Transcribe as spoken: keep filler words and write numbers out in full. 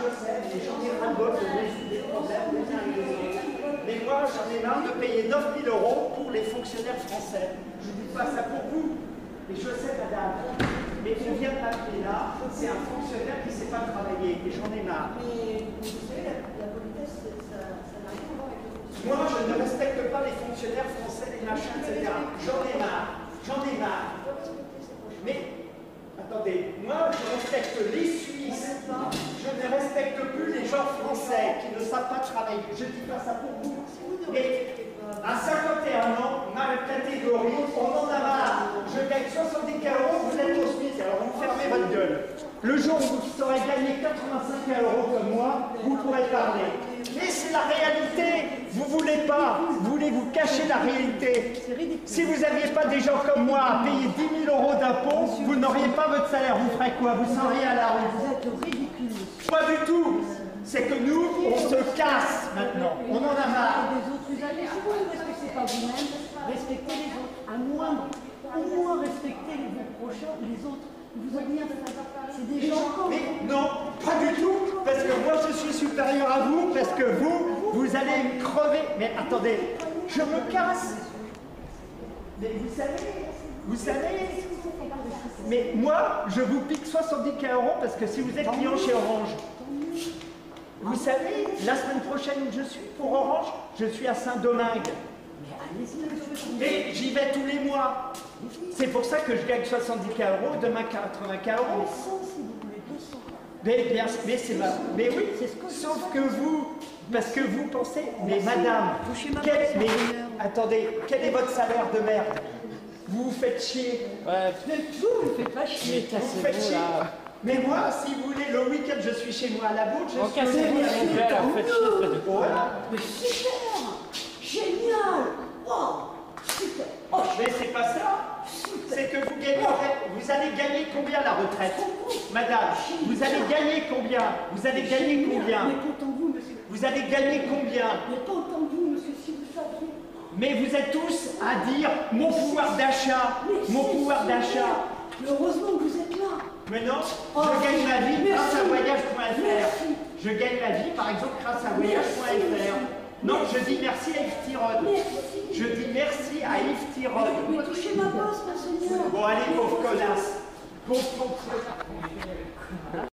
je sais, les gens qui rangolent des problèmes, des uns et des autres. Mais moi, j'en ai marre de payer neuf mille euros pour les fonctionnaires français. Je ne dis pas ça pour vous, mais je sais, madame. Mais on vient de m'appeler là, c'est un fonctionnaire qui ne sait pas travailler, et j'en ai marre. Mais vous savez, la, la politesse, ça n'a rien à voir avec les fonctionnaires. Moi, je ne respecte pas les fonctionnaires français, les machins, et cetera. J'en ai marre, j'en ai marre. Mais, attendez, moi, je respecte les Suisses, je ne respecte plus les gens français qui ne savent pas travailler. Je ne dis pas ça pour vous. Mais à cinquante et un ans, ma catégorie, on en a marre. Je gagne soixante-dix euros, vous êtes au SMIC, alors vous fermez votre gueule. Le jour où vous aurez gagné quatre-vingt-cinq euros comme moi, vous pourrez parler. Mais c'est la réalité, vous ne voulez pas, vous voulez vous cacher la réalité. Si vous n'aviez pas des gens comme moi à payer dix mille euros d'impôts, vous n'auriez pas votre salaire, vous ferez quoi? Vous seriez à la rue. Vous êtes ridicule. Pas du tout. C'est que nous, on se casse maintenant. On en a marre. Si vous ne respectez pas vous-même, respectez les autres. À moins, au moins respectez les prochains, les autres. Vous avez un c'est des gens comme mais non, pas du tout, parce que moi je suis supérieur à vous, parce que vous, vous allez me crever. Mais attendez, je me casse. Mais vous savez, vous savez, mais moi je vous pique soixante-dix euros parce que si vous êtes client chez Orange, vous savez, la semaine prochaine je suis pour Orange, je suis à Saint-Domingue. Et j'y vais tous les mois. C'est pour ça que je gagne soixante-dix euros, demain quatre-vingt euros. Mais, mais, mais, ma, mais oui, sauf que vous, parce que vous pensez, mais madame, quel, mais, attendez, quel est votre salaire de merde? Vous vous faites chier. Vous vous faites pas chier. Vous faites chier. Mais moi, si vous voulez, le week-end, je suis chez moi à la bouche. Je suis chez moi à la bouche. Voilà. Mais super, génial. Wow, super. Oh, mais c'est pas ça. C'est que vous gagnez, vous allez gagner combien la retraite, madame? Vous allez gagner combien? Vous allez gagner combien? Vous allez gagner combien? Mais vous êtes tous à dire mon pouvoir d'achat, mon pouvoir d'achat. Heureusement que vous êtes là. Mais non, je gagne ma vie grâce à voyage point F R. Je gagne ma vie par exemple grâce à voyage point F R. Non, je dis merci à Yves Tirode. Je dis merci à Yves Tirode. Mais touchez ma poste, ma soeur. Bon, allez, pauvre connasse. Pauvre, pauvre, pauvre.